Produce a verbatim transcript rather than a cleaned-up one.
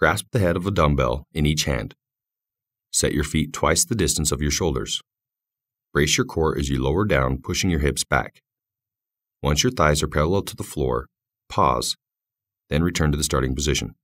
Grasp the head of a dumbbell in each hand. Set your feet twice the distance of your shoulders. Brace your core as you lower down, pushing your hips back. Once your thighs are parallel to the floor, pause, then return to the starting position.